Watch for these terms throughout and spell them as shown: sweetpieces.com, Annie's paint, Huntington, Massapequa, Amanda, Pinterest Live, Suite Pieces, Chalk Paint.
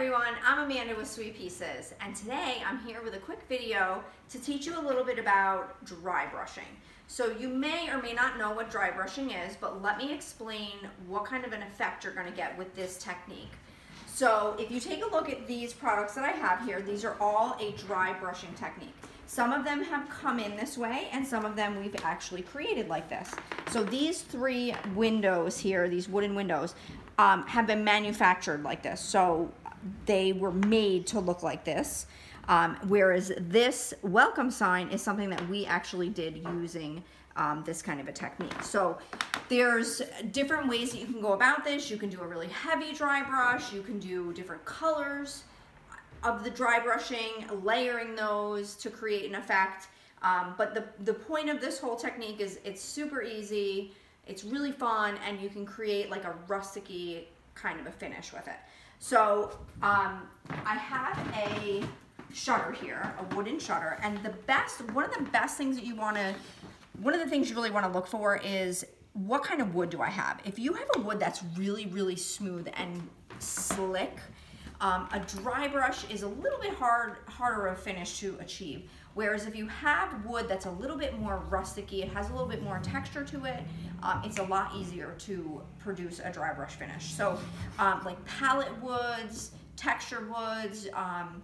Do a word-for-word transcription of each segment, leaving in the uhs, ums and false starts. everyone, I'm Amanda with Suite Pieces, and today I'm here with a quick video to teach you a little bit about dry brushing. So you may or may not know what dry brushing is, but let me explain what kind of an effect you're going to get with this technique. So if you take a look at these products that I have here, these are all a dry brushing technique. Some of them have come in this way, and some of them we've actually created like this. So these three windows here, these wooden windows, um, have been manufactured like this. So they were made to look like this, um, whereas this welcome sign is something that we actually did using Um, this kind of a technique. So there's different ways that you can go about this. You can do a really heavy dry brush, you can do different colors of the dry brushing, layering those to create an effect. Um, but the, the point of this whole technique is it's super easy, it's really fun, and you can create like a rusticy kind of a finish with it. So um, I have a shutter here, a wooden shutter, and the best, one of the best things that you want to One of the things you really want to look for is what kind of wood do I have? If you have a wood that's really, really smooth and slick, um, a dry brush is a little bit hard, harder of a finish to achieve. Whereas if you have wood that's a little bit more rusticy, it has a little bit more texture to it, um, it's a lot easier to produce a dry brush finish. So um, like palette woods, textured woods, um,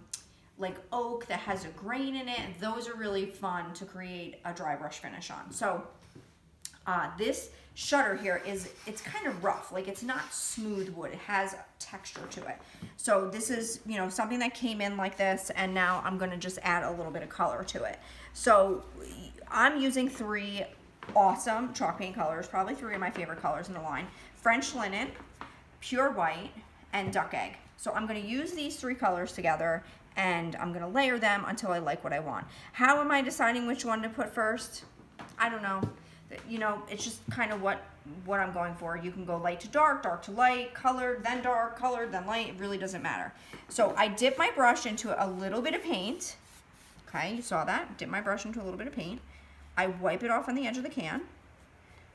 like oak that has a grain in it, those are really fun to create a dry brush finish on. So uh, this shutter here is, it's kind of rough, like it's not smooth wood, it has texture to it. So this is, you know, something that came in like this, and now I'm gonna just add a little bit of color to it. So I'm using three awesome chalk paint colors, probably three of my favorite colors in the line: French linen, pure white, and duck egg. So I'm gonna use these three colors together, and I'm gonna layer them until I like what I want. How am I deciding which one to put first? I don't know. You know, it's just kind of what, what I'm going for. You can go light to dark, dark to light, colored, then dark, colored, then light. It really doesn't matter. So I dip my brush into a little bit of paint. Okay, you saw that. Dip my brush into a little bit of paint. I wipe it off on the edge of the can.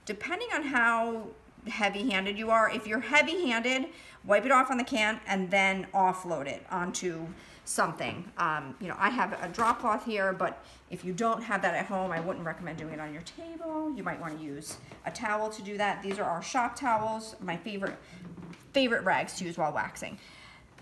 Depending on how heavy-handed you are, if you're heavy-handed, wipe it off on the can and then offload it onto something. Um, you know, I have a drop cloth here, but if you don't have that at home, I wouldn't recommend doing it on your table. You might want to use a towel to do that. These are our shop towels, my favorite favorite rags to use while waxing.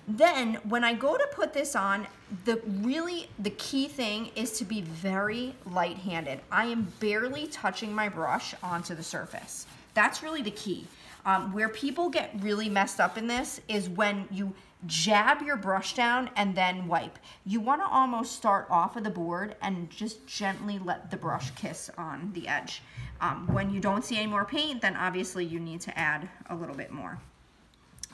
Then when I go to put this on, the really the key thing is to be very light-handed. I am barely touching my brush onto the surface. That's really the key. Um, where people get really messed up in this is when you jab your brush down and then wipe. You want to almost start off of the board and just gently let the brush kiss on the edge. Um, when you don't see any more paint, then obviously you need to add a little bit more.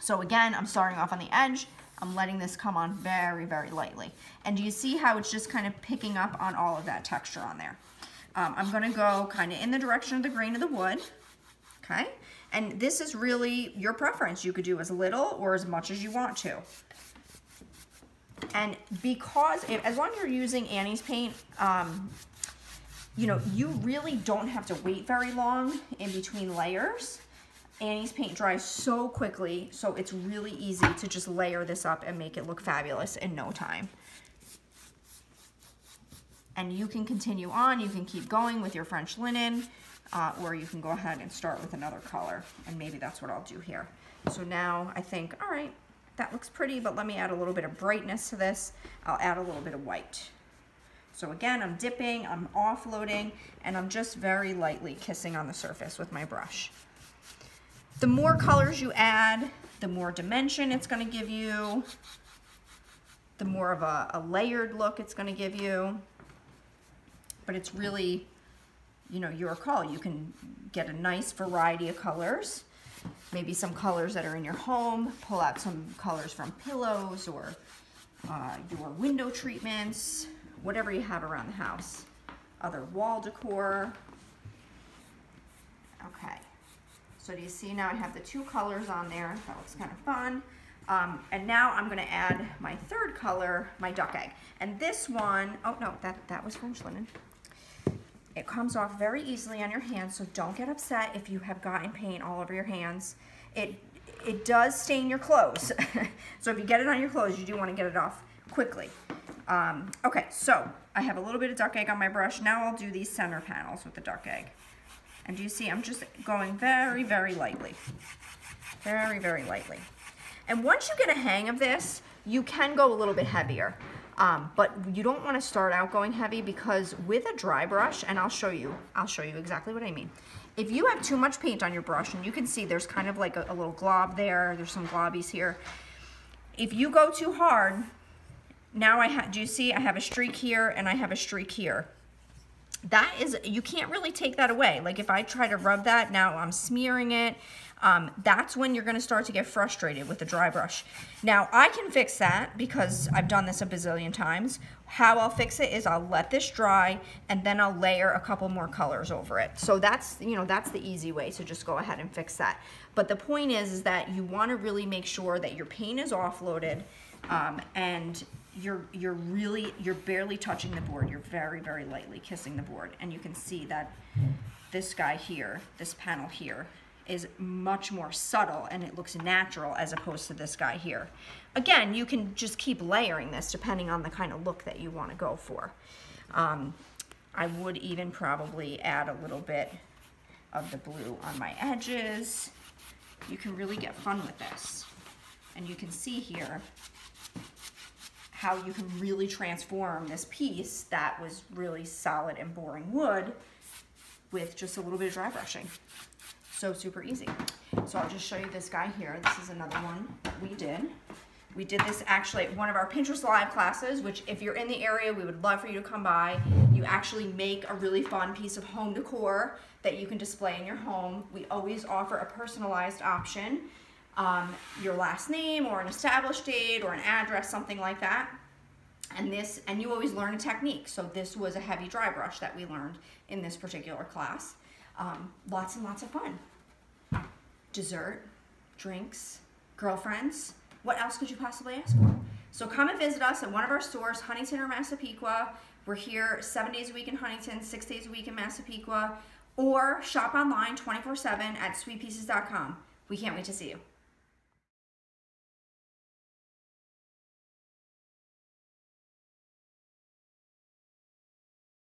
So again, I'm starting off on the edge. I'm letting this come on very, very lightly. And do you see how it's just kind of picking up on all of that texture on there? Um, I'm going to go kind of in the direction of the grain of the wood. Okay, and this is really your preference. You could do as little or as much as you want to. And because, it, as long as you're using Annie's paint, um, you know, you really don't have to wait very long in between layers. Annie's paint dries so quickly, so it's really easy to just layer this up and make it look fabulous in no time. And you can continue on, you can keep going with your French linen, Uh, or you can go ahead and start with another color, and maybe that's what I'll do here. So now I think, all right, that looks pretty, but let me add a little bit of brightness to this. I'll add a little bit of white. So again, I'm dipping, I'm offloading, and I'm just very lightly kissing on the surface with my brush. The more colors you add, the more dimension it's going to give you, the more of a, a layered look it's going to give you, but it's really, you know, your call. You can get a nice variety of colors, maybe some colors that are in your home, pull out some colors from pillows or uh, your window treatments, whatever you have around the house, other wall decor. Okay, so do you see now I have the two colors on there? That looks kind of fun. Um, and now I'm going to add my third color, my duck egg. And this one, oh no, that, that was French linen. It comes off very easily on your hands, so don't get upset if you have gotten paint all over your hands. It, it does stain your clothes. So if you get it on your clothes, you do want to get it off quickly. Um, okay, so I have a little bit of duck egg on my brush. Now I'll do these center panels with the duck egg. And do you see I'm just going very, very lightly. Very, very lightly. And once you get a hang of this, you can go a little bit heavier. Um, but you don't want to start out going heavy, because with a dry brush, and I'll show you, I'll show you exactly what I mean. If you have too much paint on your brush, and you can see there's kind of like a, a little glob there, there's some globbies here. If you go too hard, now I have, do you see I have a streak here and I have a streak here. That is, you can't really take that away. Like if I try to rub that, now I'm smearing it. Um, that's when you're gonna start to get frustrated with the dry brush. Now I can fix that because I've done this a bazillion times. How I'll fix it is I'll let this dry and then I'll layer a couple more colors over it. So that's, you know, that's the easy way to just go ahead and fix that. But the point is, is that you wanna really make sure that your paint is offloaded um, and you're you're really you're barely touching the board. You're very, very lightly kissing the board, and you can see that this guy here, this panel here, is much more subtle and it looks natural as opposed to this guy here. Again, you can just keep layering this depending on the kind of look that you want to go for. Um, I would even probably add a little bit of the blue on my edges. You can really get fun with this, and you can see here how you can really transform this piece that was really solid and boring wood with just a little bit of dry brushing. So super easy. So I'll just show you this guy here. This is another one that we did. We did this actually at one of our Pinterest Live classes, which if you're in the area, we would love for you to come by. You actually make a really fun piece of home decor that you can display in your home. We always offer a personalized option. Um, your last name or an established date or an address, something like that. And this, and you always learn a technique. So this was a heavy dry brush that we learned in this particular class. Um, lots and lots of fun. Dessert, drinks, girlfriends. What else could you possibly ask for? So come and visit us at one of our stores, Huntington or Massapequa. We're here seven days a week in Huntington, six days a week in Massapequa, or shop online twenty-four seven at sweet pieces dot com. We can't wait to see you.